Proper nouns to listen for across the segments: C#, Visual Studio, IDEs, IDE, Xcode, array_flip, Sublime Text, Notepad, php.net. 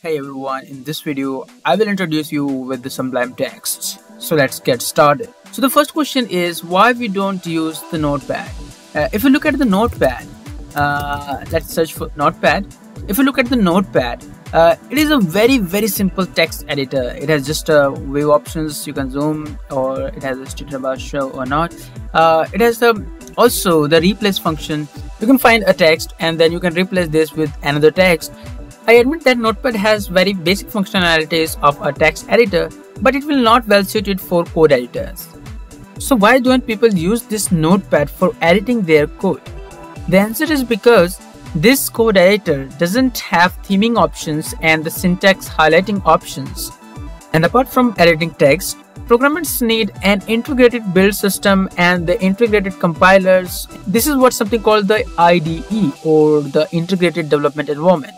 Hey everyone, in this video, I will introduce you with the Sublime Text. So let's get started. So the first question is why we don't use the Notepad. If you look at the Notepad, let's search for Notepad. If you look at the Notepad, it is a very simple text editor. It has just view options, you can zoom, or it has a statement about show or not. It has also the replace function. You can find a text and then you can replace this with another text. I admit that Notepad has very basic functionalities of a text editor, but it will not well suited for code editors. So why don't people use this Notepad for editing their code? The answer is because this code editor doesn't have theming options and the syntax highlighting options. And apart from editing text, programmers need an integrated build system and the integrated compilers. This is what something called the IDE or the Integrated Development Environment.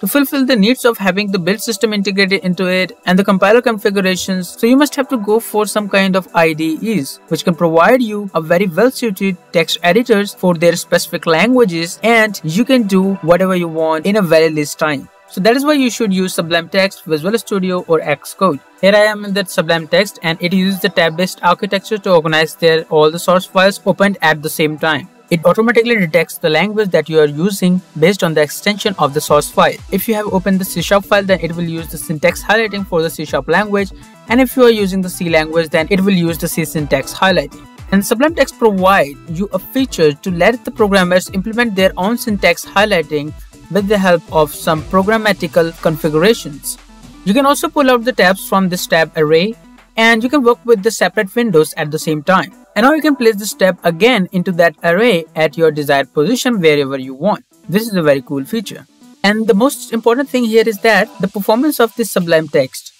To fulfill the needs of having the build system integrated into it and the compiler configurations, so you must have to go for some kind of IDEs, which can provide you a very well-suited text editors for their specific languages, and you can do whatever you want in a very least time. So that is why you should use Sublime Text, Visual Studio or Xcode. Here I am in the Sublime Text, and it uses the tab-based architecture to organize all the source files opened at the same time. It automatically detects the language that you are using based on the extension of the source file. If you have opened the C# file, then it will use the syntax highlighting for the C# language. And if you are using the C language, then it will use the C syntax highlighting. And Sublime Text provides you a feature to let the programmers implement their own syntax highlighting with the help of some programmatical configurations. You can also pull out the tabs from this tab array, and you can work with the separate windows at the same time. And now you can place this tab again into that array at your desired position wherever you want. This is a very cool feature. And the most important thing here is that the performance of this Sublime Text.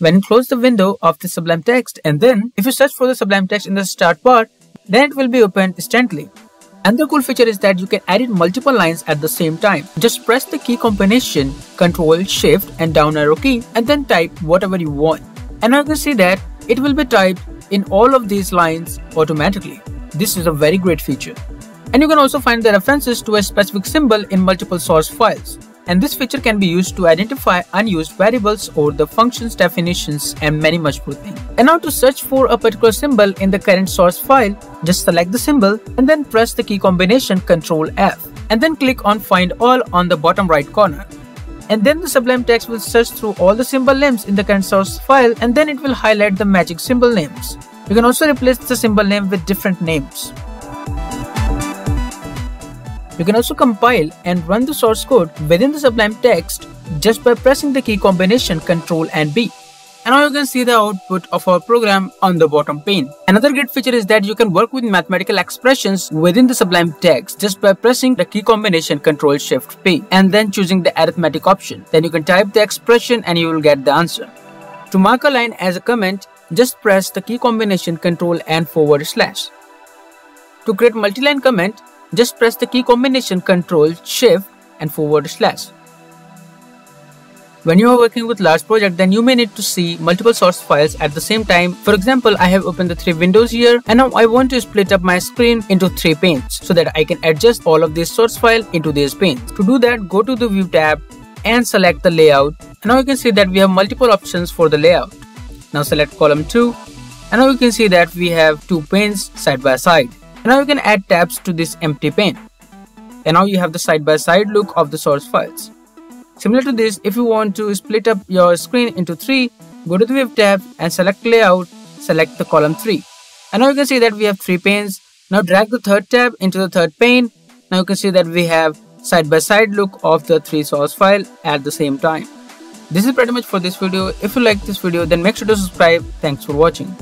When you close the window of the Sublime Text and then if you search for the Sublime Text in the start bar, then it will be opened instantly. Another cool feature is that you can edit multiple lines at the same time. Just press the key combination Ctrl, Shift and down arrow key and then type whatever you want. And now you can see that it will be typed in all of these lines automatically. This is a very great feature. And you can also find the references to a specific symbol in multiple source files. And this feature can be used to identify unused variables or the functions definitions and many much more things. And now to search for a particular symbol in the current source file, just select the symbol and then press the key combination Ctrl F and then click on Find All on the bottom right corner. And then the Sublime Text will search through all the symbol names in the current source file and then it will highlight the magic symbol names. You can also replace the symbol name with different names. You can also compile and run the source code within the Sublime Text just by pressing the key combination Ctrl and B. And now you can see the output of our program on the bottom pane. Another great feature is that you can work with mathematical expressions within the Sublime Text just by pressing the key combination Ctrl Shift P and then choosing the arithmetic option. Then you can type the expression and you will get the answer. To mark a line as a comment, just press the key combination Ctrl and /. To create multi-line comment, just press the key combination Ctrl, Shift and /. When you are working with large project, then you may need to see multiple source files at the same time. For example, I have opened the 3 windows here and now I want to split up my screen into 3 panes so that I can adjust all of this source file into these panes. To do that, go to the View tab and select the layout. And now you can see that we have multiple options for the layout. Now select column 2 and now you can see that we have 2 panes side by side. And now you can add tabs to this empty pane. And now you have the side by side look of the source files. Similar to this, if you want to split up your screen into 3, go to the View tab and select Layout, select the column 3. And now you can see that we have 3 panes. Now drag the 3rd tab into the 3rd pane. Now you can see that we have side-by-side look of the 3 source file at the same time. This is pretty much for this video. If you like this video, then make sure to subscribe. Thanks for watching.